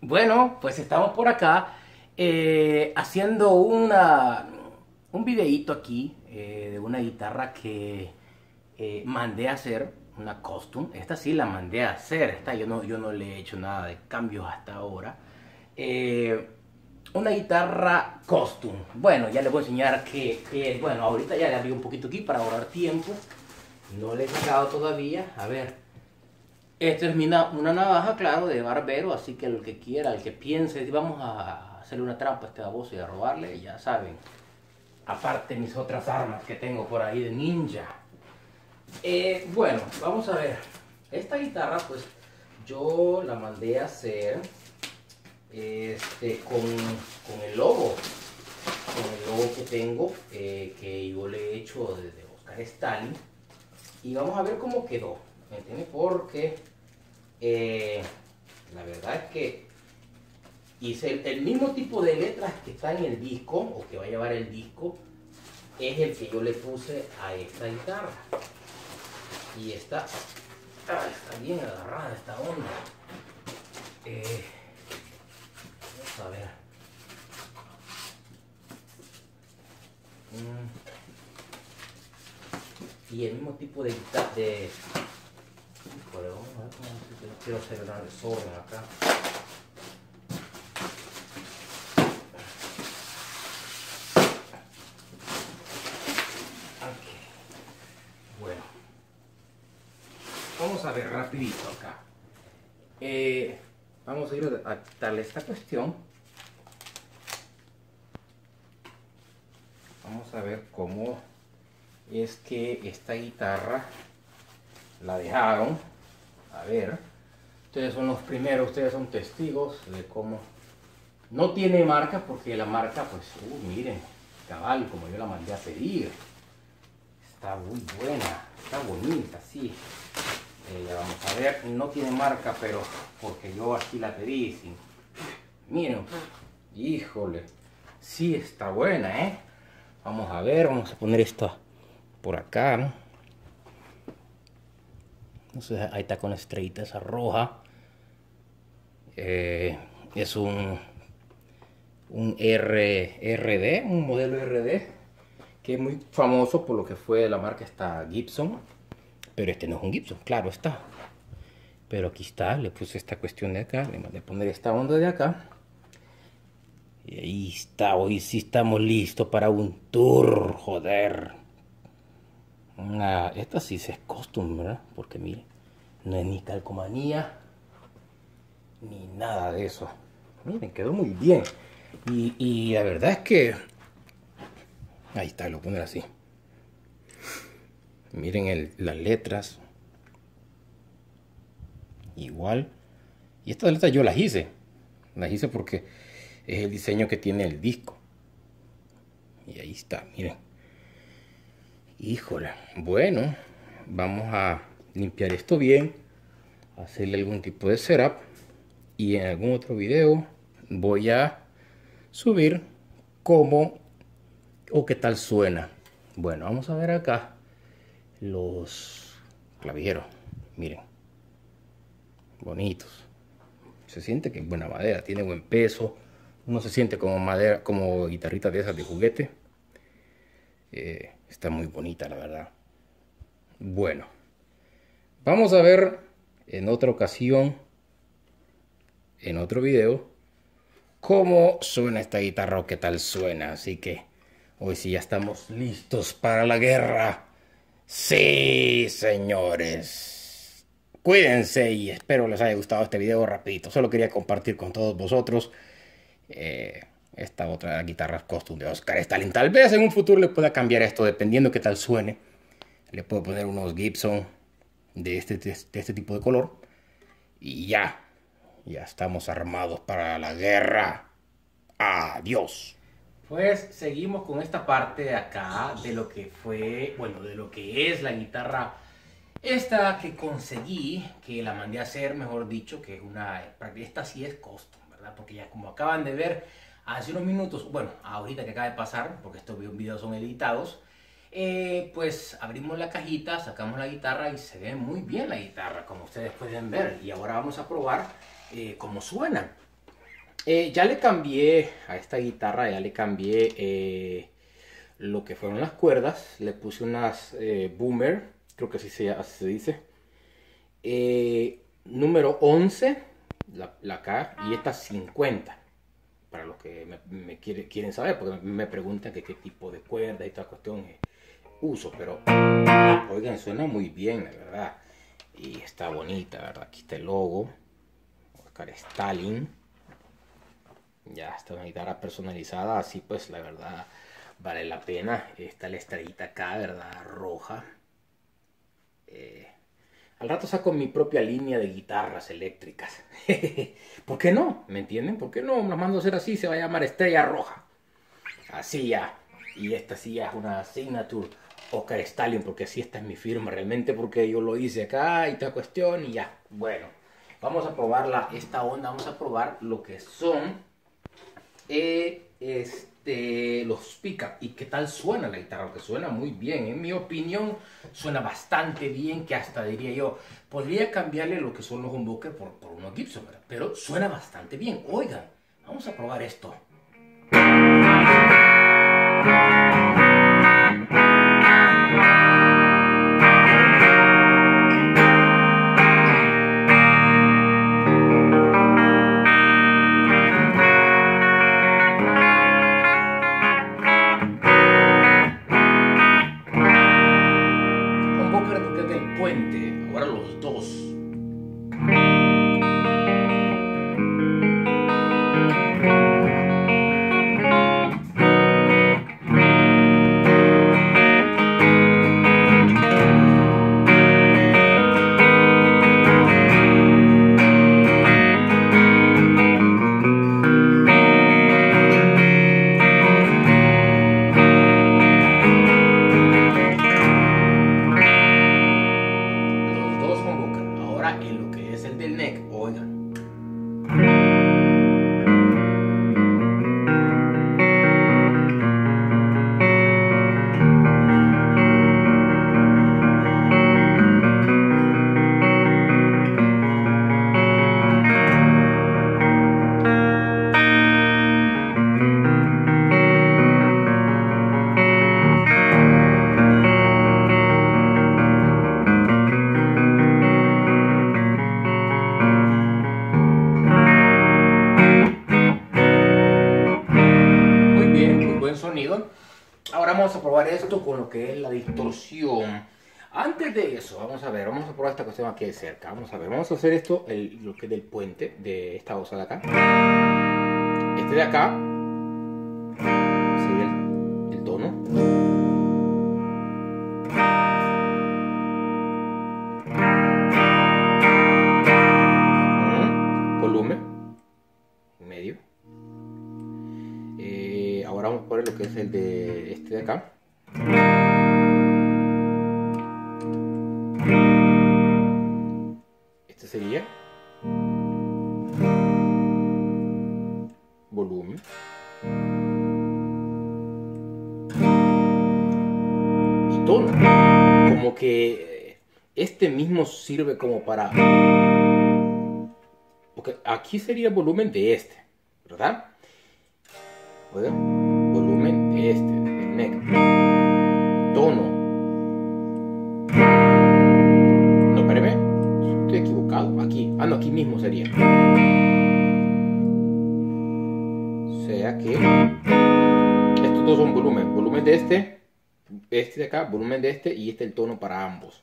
Bueno, pues estamos por acá haciendo un videíto aquí de una guitarra que mandé a hacer, una custom. Esta sí la mandé a hacer, esta yo no le he hecho nada de cambios hasta ahora. Una guitarra custom. Bueno, ya les voy a enseñar que, bueno, ahorita ya le abrí un poquito aquí para ahorrar tiempo. No le he sacado todavía, a ver. Esta es una navaja, claro, de barbero, así que el que quiera, el que piense, vamos a hacerle una trampa a este baboso y a robarle, ya saben. Aparte mis otras armas que tengo por ahí de ninja. Bueno, vamos a ver. Esta guitarra, pues, yo la mandé a hacer con el logo. Con el logo que tengo, que yo le he hecho desde Ozkär Stalin. Y vamos a ver cómo quedó, ¿me entiendes? Porque la verdad es que hice el mismo tipo de letras que está en el disco, o que va a llevar el disco, es el que yo le puse a esta guitarra. Y está bien agarrada esta onda. Vamos a ver. Y el mismo tipo de guitarra de... Híjole, vamos a ver cómo se... Quiero hacer una desorden acá. Okay. Bueno. Vamos a ver rapidito acá. Vamos a ir a darle esta cuestión. Vamos a ver cómo... es que esta guitarra la dejaron, a ver, ustedes son los primeros, ustedes son testigos de cómo no tiene marca, porque la marca, pues, miren, cabal, como yo la mandé a pedir, está muy buena, está bonita, sí, ya vamos a ver, no tiene marca, pero porque yo aquí la pedí, sí. Miren, híjole, sí está buena, vamos a ver, vamos a poner esta por acá, ¿no? Entonces ahí está con la estrellita esa roja. Es un RD, un modelo RD que es muy famoso por lo que fue la marca esta Gibson, pero este no es un Gibson, claro está, pero aquí está, le puse esta cuestión de acá, le mandé a poner esta onda de acá y ahí está. Hoy sí estamos listos para un tour, joder. Esta sí es custom, ¿verdad? Porque mire, no es ni calcomanía ni nada de eso. Miren, quedó muy bien. Y la verdad es que ahí está, lo poner así. Miren las letras. Igual. Y estas letras yo las hice. Las hice porque es el diseño que tiene el disco. Y ahí está, miren. Híjole, bueno, vamos a limpiar esto bien, hacerle algún tipo de setup y en algún otro video voy a subir cómo o qué tal suena. Bueno, vamos a ver acá los clavijeros, miren, bonitos, se siente que es buena madera, tiene buen peso, no se siente como madera, como guitarrita de esas de juguete. Está muy bonita, la verdad. Bueno, vamos a ver en otra ocasión, en otro video, cómo suena esta guitarra o qué tal suena. Así que hoy sí ya estamos listos para la guerra. Sí, señores. Cuídense y espero les haya gustado este video rapidito. Solo quería compartir con todos vosotros esta otra guitarra custom de Ozkär Stalin. Tal vez en un futuro le pueda cambiar esto, dependiendo qué tal suene. Le puedo poner unos Gibson de este tipo de color. Y ya estamos armados para la guerra. Adiós. Pues seguimos con esta parte de acá, de lo que fue, bueno, de lo que es la guitarra esta que conseguí, que la mandé a hacer, mejor dicho, que es una, esta sí es custom, ¿verdad? Porque ya como acaban de ver, hace unos minutos, bueno, ahorita que acaba de pasar, porque estos videos son editados, pues abrimos la cajita, sacamos la guitarra y se ve muy bien la guitarra, como ustedes pueden ver. Y ahora vamos a probar cómo suena. Ya le cambié a esta guitarra, ya le cambié lo que fueron las cuerdas. Le puse unas boomer, creo que así se dice. Número 11, la K, y esta 50. Para los que quieren saber, porque me preguntan que qué tipo de cuerda y toda cuestión uso. Pero, oigan, suena muy bien, la verdad. Y está bonita, la verdad. Aquí está el logo. Ozkär Stalin. Ya está una guitarra personalizada. Así pues, la verdad, vale la pena. Está la estrellita acá, ¿verdad? Roja. Al rato saco mi propia línea de guitarras eléctricas. ¿Por qué no? ¿Me entienden? ¿Por qué no? Las mando a hacer así, se va a llamar Estrella Roja. Así ya. Y esta sí ya es una signature Ozkär Stalin, porque así esta es mi firma realmente, porque yo lo hice acá y toda cuestión y ya. Bueno, vamos a probar esta onda, vamos a probar lo que son los pickup y qué tal suena la guitarra, que suena muy bien. En mi opinión suena bastante bien, que hasta diría yo podría cambiarle lo que son los humbuckers por unos Gibson, ¿verdad? Pero suena bastante bien. Oigan, vamos a probar esto. Ahora vamos a probar esto con lo que es la distorsión. Antes de eso, vamos a ver, vamos a probar esta cuestión aquí de cerca. Vamos a ver, vamos a hacer esto, lo que es del puente, de esta osa de acá. Este de acá. ¿Sí? El tono. Volumen. Medio. Ahora vamos a poner lo que es el de este de acá. Este sería volumen. Y tono. Como que este mismo sirve como para... Porque aquí sería volumen de este, ¿verdad? ¿Oigan? Volumen de este, del neck, tono, no, espérame, estoy equivocado, aquí, no, aquí mismo sería, o sea que estos dos son volumen de este de acá, volumen de este y este el tono para ambos,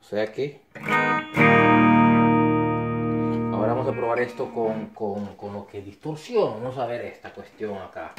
o sea que, ahora vamos a probar esto con lo que es distorsión. Vamos a ver esta cuestión acá.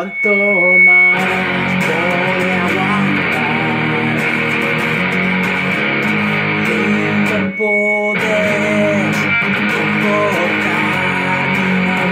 ¿Cuánto más voy a aguantar? Y no poder soportar, no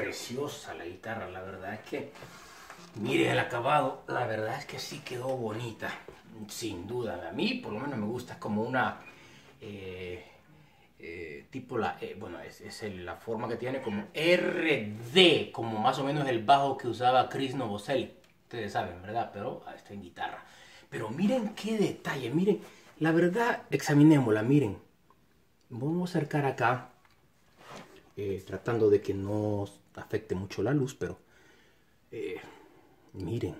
preciosa la guitarra, la verdad es que, mire el acabado, la verdad es que sí quedó bonita, sin duda. A mí por lo menos me gusta, es como una, tipo la, bueno, es la forma que tiene como RD, como más o menos el bajo que usaba Chris Novoselic, ustedes saben, ¿verdad? Pero está en guitarra. Pero miren qué detalle, miren, la verdad, examinémosla, miren. Vamos a acercar acá, tratando de que no afecte mucho la luz, pero miren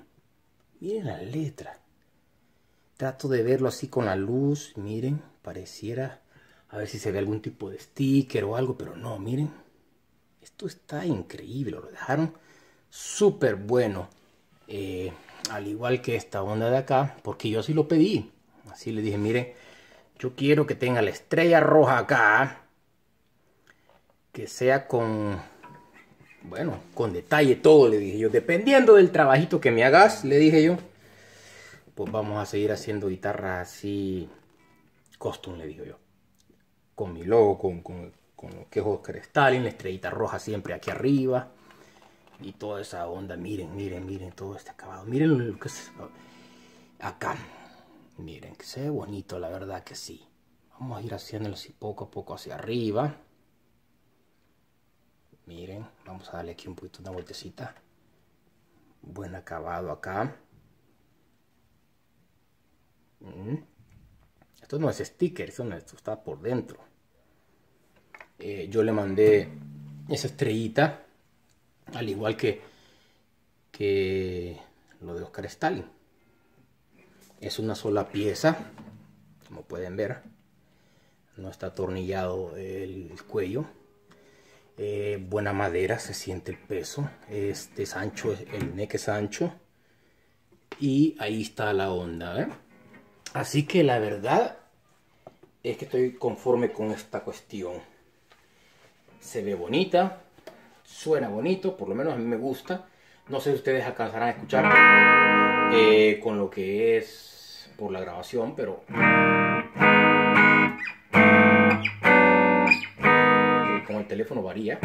la letra. Trato de verlo así con la luz, miren, pareciera, a ver si se ve algún tipo de sticker o algo, pero no, miren, esto está increíble, lo dejaron súper bueno, al igual que esta onda de acá, porque yo así lo pedí, así le dije, miren, yo quiero que tenga la estrella roja acá, que sea con, bueno, con detalle todo, le dije yo. Dependiendo del trabajito que me hagas, le dije yo, pues vamos a seguir haciendo guitarras así, custom, le dije yo. Con mi logo, con lo que es Ozkär Stalin, la estrellita roja siempre aquí arriba. Y toda esa onda, miren, miren, miren todo este acabado. Miren lo que es acá. Miren, que se ve bonito, la verdad que sí. Vamos a ir haciéndolo así poco a poco hacia arriba. Miren, vamos a darle aquí un poquito, una vueltecita. Buen acabado acá. Esto no es sticker, esto está por dentro. Yo le mandé esa estrellita, al igual que lo de Ozkär Stalin. Es una sola pieza, como pueden ver. No está atornillado el cuello. Buena madera, se siente el peso, este es ancho, el neck es ancho y ahí está la onda, ¿eh? Así que la verdad es que estoy conforme con esta cuestión. Se ve bonita, suena bonito, por lo menos a mí me gusta. No sé si ustedes alcanzarán a escuchar con lo que es por la grabación, pero el teléfono varía,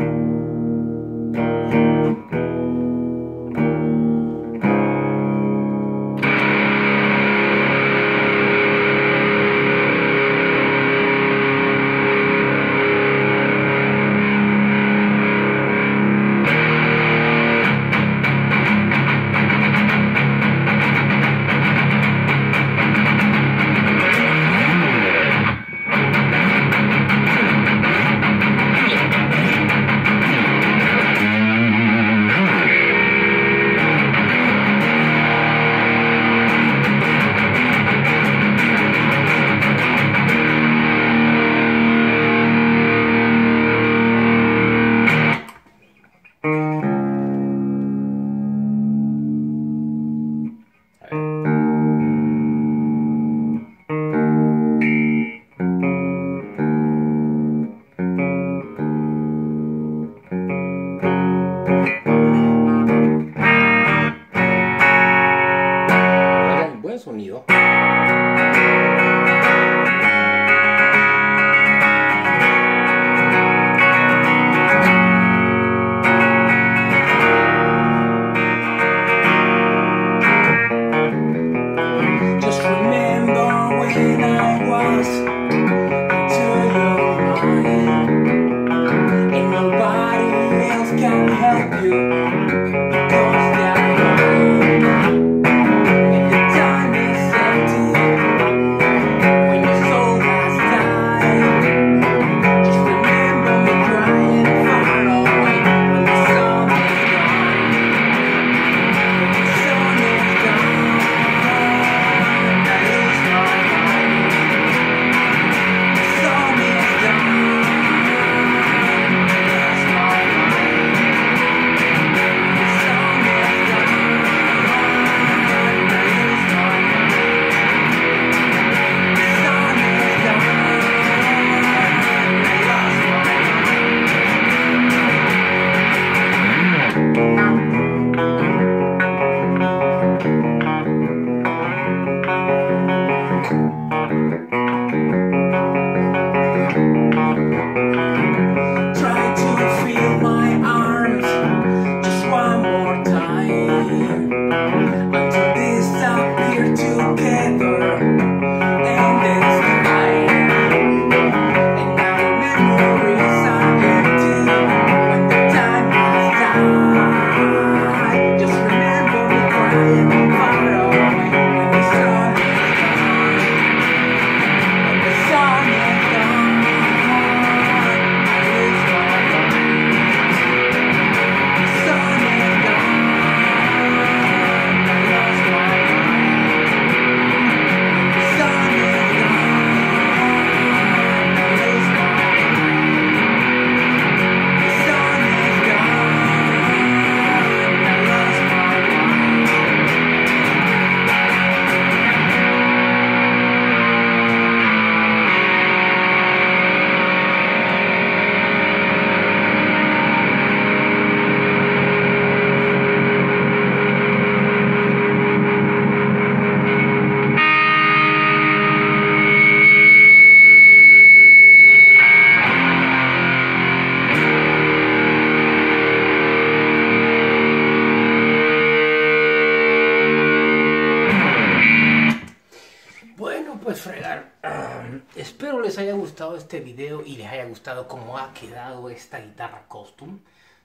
este video y les haya gustado cómo ha quedado esta guitarra Custom.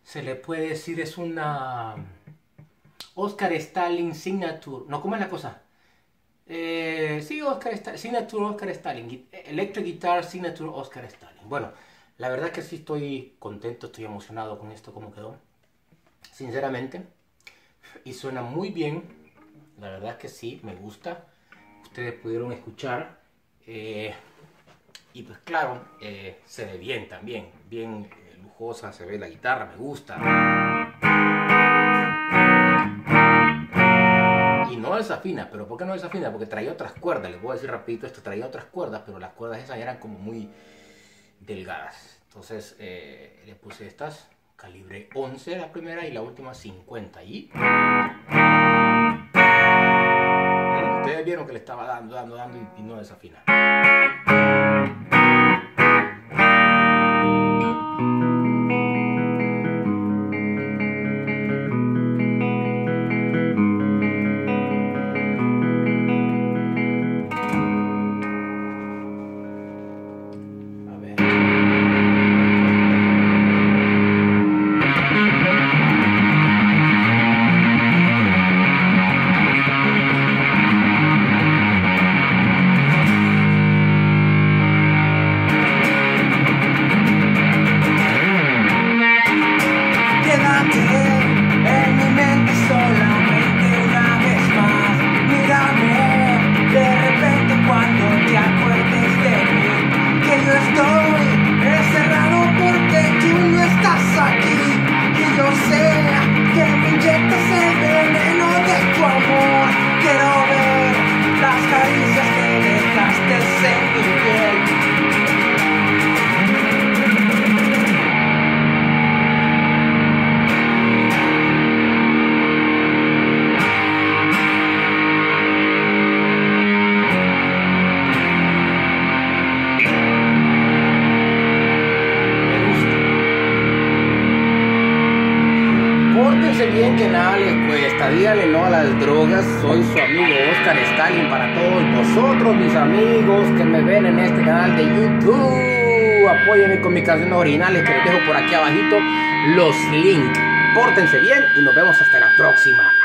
Se le puede decir es una Ozkär Stalin Signature, no, ¿cómo es la cosa? Sí, Signature Ozkär Stalin, Electric Guitar Signature Ozkär Stalin. Bueno, la verdad que sí estoy contento, estoy emocionado con esto, cómo quedó, sinceramente, y suena muy bien, la verdad que sí, me gusta. Ustedes pudieron escuchar, y pues claro, se ve bien también, bien lujosa, se ve la guitarra, me gusta. Y no desafina, pero ¿por qué no desafina? Porque traía otras cuerdas, les voy a decir rapidito esto, traía otras cuerdas, pero las cuerdas esas eran como muy delgadas. Entonces le puse estas, calibre 11 la primera y la última 50. Y ustedes vieron que le estaba dando y no desafina. Bien, que nada les cuesta, díganle no a las drogas. Soy su amigo Ozkär Stalin para todos vosotros, mis amigos que me ven en este canal de YouTube. Apóyenme con mis canciones originales que les dejo por aquí abajito los links. Pórtense bien y nos vemos hasta la próxima.